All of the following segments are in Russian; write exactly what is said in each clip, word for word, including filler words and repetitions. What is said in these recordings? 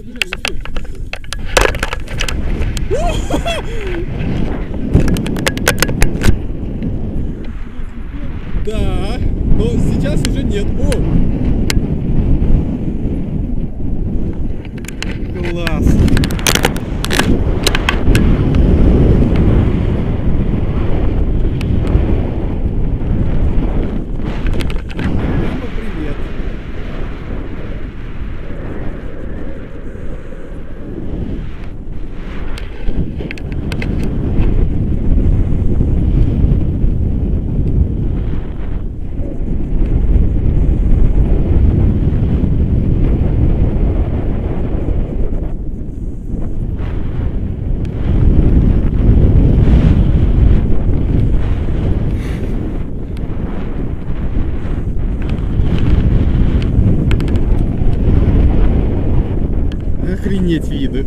Да, но сейчас уже нет. О! Класс! Охренеть виды.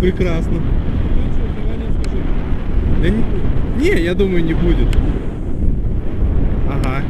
Прекрасно. Да не, не, я думаю, не будет. Ага.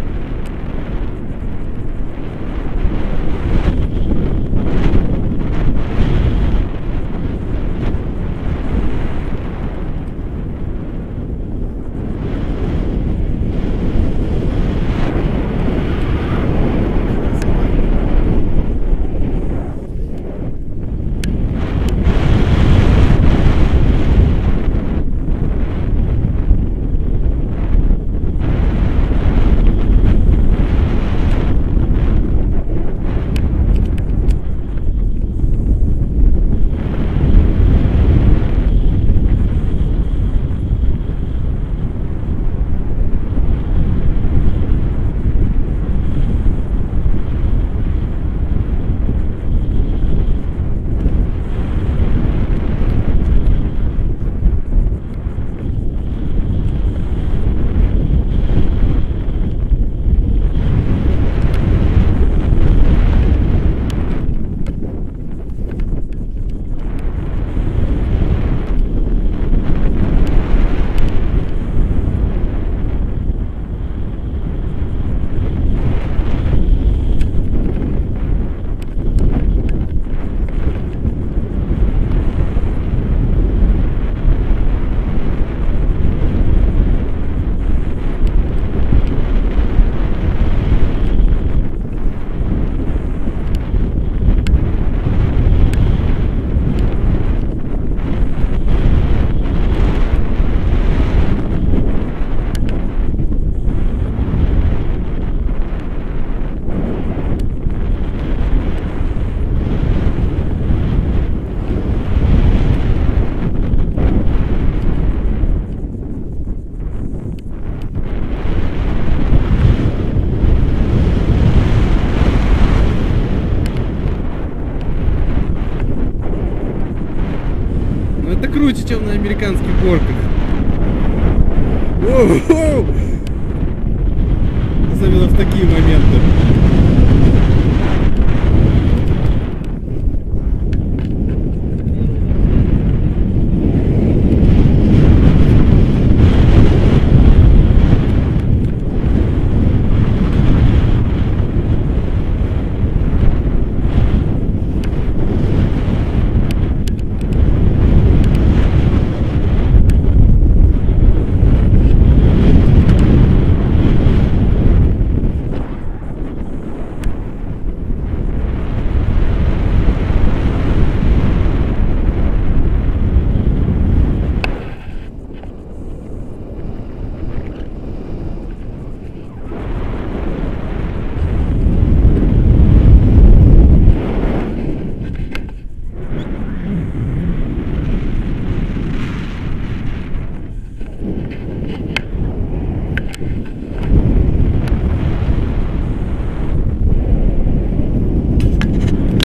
круче, чем на американских горках. Особенно в такие моменты.